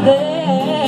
someday.